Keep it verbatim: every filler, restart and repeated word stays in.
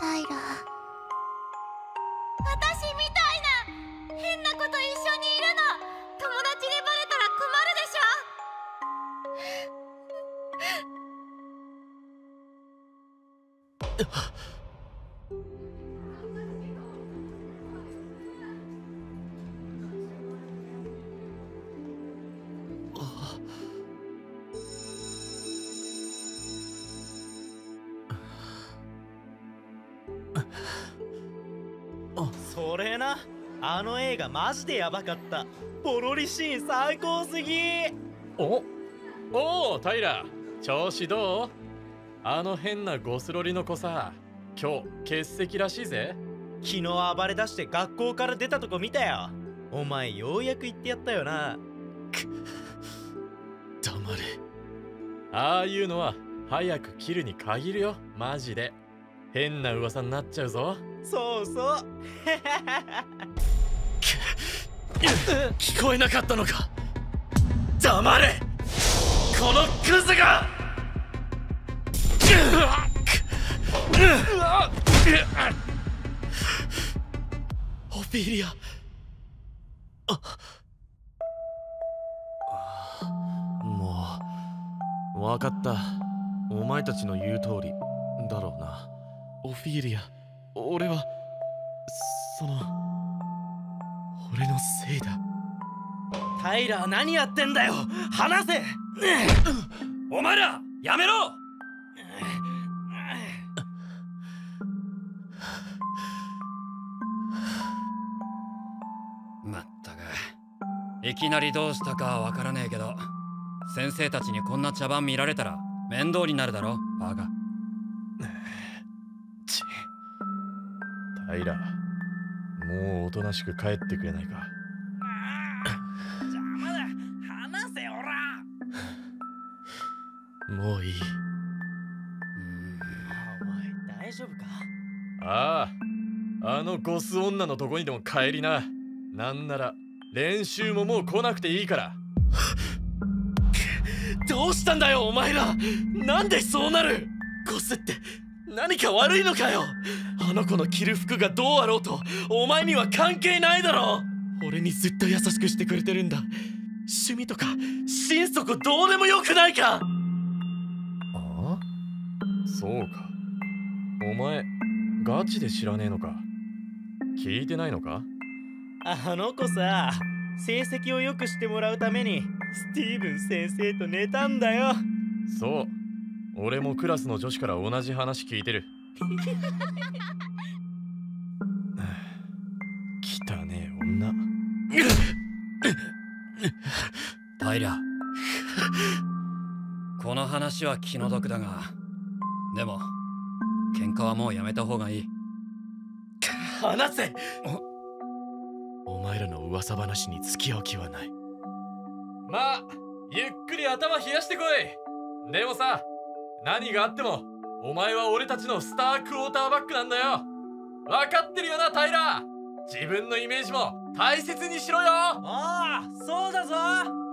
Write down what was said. タイラ、私みたいな変な子と一緒にいるの、友達にバレたら困るでしょ。それな、あの映画マジでヤバかった。ポロリシーン最高すぎ。おおお、タイラ調子どう？あの変なゴスロリの子さ、今日欠席らしいぜ。昨日暴れ出して学校から出たとこ見たよ。お前ようやく言ってやったよな。くっ、黙れ。ああいうのは早く切るに限るよ、マジで。変な噂になっちゃうぞ。そうそう聞こえなかったのか。黙れこのクズが。オフィリア。もう分かった、お前たちの言う通りだろうな。オフィリア、俺はその俺のせいだ。タイラー、何やってんだよ、話せ。お前らやめろ。まったくいきなりどうしたかわからねえけど、先生たちにこんな茶番見られたら面倒になるだろ、バカ。タイラ、もうおとなしく帰ってくれないか。邪魔だ、話せおら。もういい。お前大丈夫か。ああ、あのゴス女のとこにでも帰りな。なんなら練習ももう来なくていいから。どうしたんだよお前ら、なんでそうなる。ゴスって何か悪いのかよ。あの子の着る服がどうあろうとお前には関係ないだろ。俺にずっと優しくしてくれてるんだ。趣味とか心底どうでもよくないか。ああ、そうか。お前ガチで知らねえのか。聞いてないのか。あの子さ、成績を良くしてもらうためにスティーブン先生と寝たんだよ。そう、俺もクラスの女子から同じ話聞いてる。汚ねえ女。タイラ、この話は気の毒だが、でも喧嘩はもうやめた方がいい。話せ。 お, お前らの噂話に付き合う気はない。まあゆっくり頭冷やしてこい。でもさ、何があってもお前は俺たちのスタークォーターバックなんだよ。分かってるよなタイラー、自分のイメージも大切にしろよ。ああ、そうだぞ。